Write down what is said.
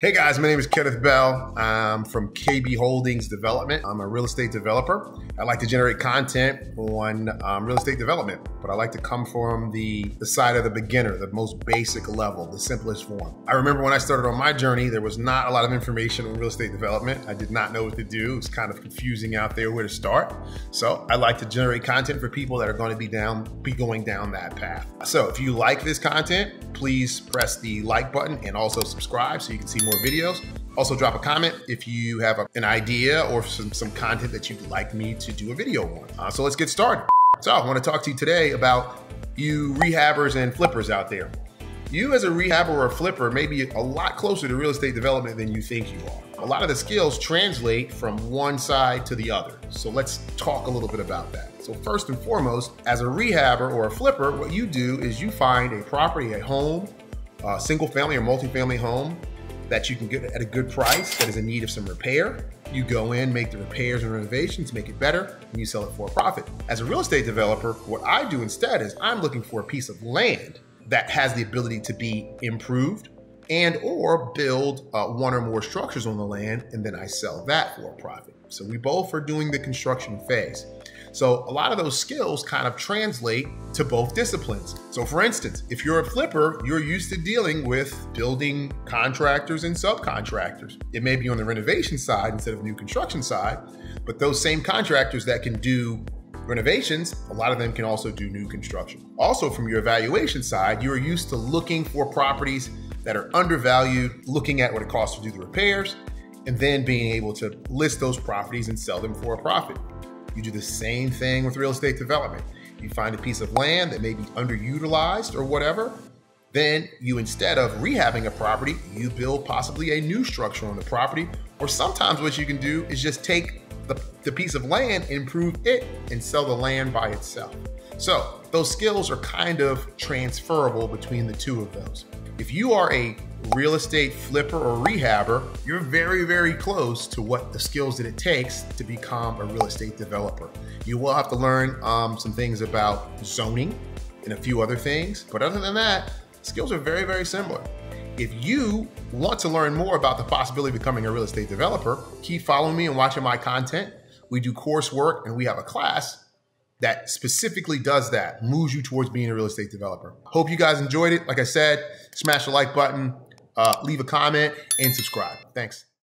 Hey guys, my name is Kenneth Bell. I'm from KB Holdings Development. I'm a real estate developer. I like to generate content on real estate development, but I like to come from the side of the beginner, the most basic level, the simplest form. I remember when I started on my journey, there was not a lot of information on real estate development. I did not know what to do. It was kind of confusing out there where to start. So I like to generate content for people that are going to be going down that path. So if you like this content, please press the like button and also subscribe so you can see more videos. Also drop a comment if you have an idea or some content that you'd like me to do a video on. So let's get started. So I want to talk to you today about you rehabbers and flippers out there. You as a rehabber or a flipper may be a lot closer to real estate development than you think you are. A lot of the skills translate from one side to the other. So let's talk a little bit about that. So first and foremost, as a rehabber or a flipper, what you do is you find a property, a home, a single family or multifamily home, that you can get at a good price that is in need of some repair. You go in, make the repairs and renovations, make it better, and you sell it for a profit. As a real estate developer, what I do instead is I'm looking for a piece of land that has the ability to be improved and or build one or more structures on the land, and then I sell that for a profit. So we both are doing the construction phase. So a lot of those skills kind of translate to both disciplines. So for instance, if you're a flipper, you're used to dealing with building contractors and subcontractors. It may be on the renovation side instead of new construction side, but those same contractors that can do renovations, a lot of them can also do new construction. Also from your evaluation side, you're used to looking for properties that are undervalued, looking at what it costs to do the repairs, and then being able to list those properties and sell them for a profit. You do the same thing with real estate development. You find a piece of land that may be underutilized or whatever, then you, instead of rehabbing a property, you build possibly a new structure on the property, or sometimes what you can do is just take the piece of land, improve it, and sell the land by itself. So those skills are kind of transferable between the two of those. If you are a real estate flipper or rehabber, you're very, very close to what the skills that it takes to become a real estate developer. You will have to learn some things about zoning and a few other things, but other than that, skills are very, very similar. If you want to learn more about the possibility of becoming a real estate developer, keep following me and watching my content. We do coursework and we have a class that specifically does that, moves you towards being a real estate developer. Hope you guys enjoyed it. Like I said, smash the like button, leave a comment, and subscribe. Thanks.